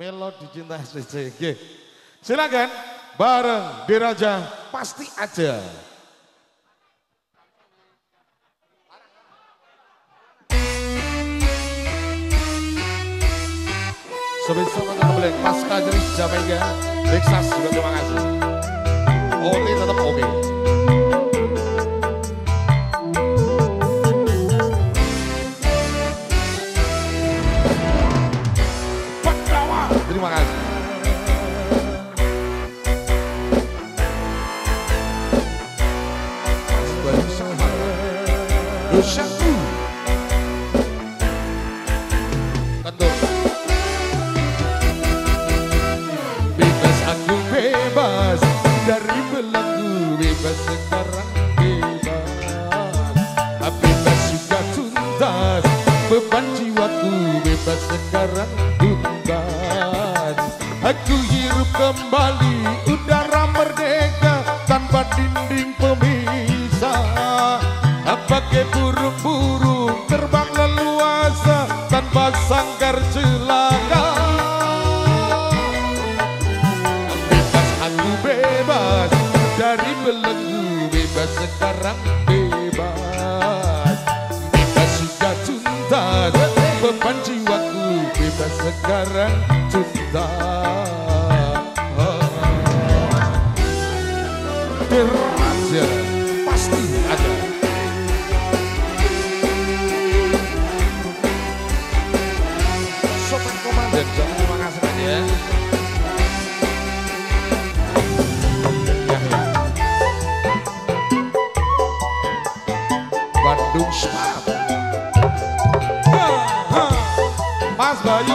Melodi Cinta SCG. Silakan bareng Diraja pasti aja. Sebelum kita boleh pasca jenis Jamaica, Texas juga terima kasih. Oli tetap oke. Terima kasih. Kentur. Bebas aku bebas dari belenggu, bebas sekarang bebas. Bebas sudah tuntas beban jiwaku, bebas sekarang tuntas. Aku hirup kembali udara merdeka tanpa dinding pemisah. Bagai burung-burung terbang leluasa tanpa sangkar celaka. Bebas aku bebas dari belenggu, bebas sekarang bebas. Bebas sudah tuntas beban jiwaku, bebas sekarang tuntas. Diraja pasti ada. Sobat komandan, terima kasih banyak. Bandung Smart. Mas Bayu,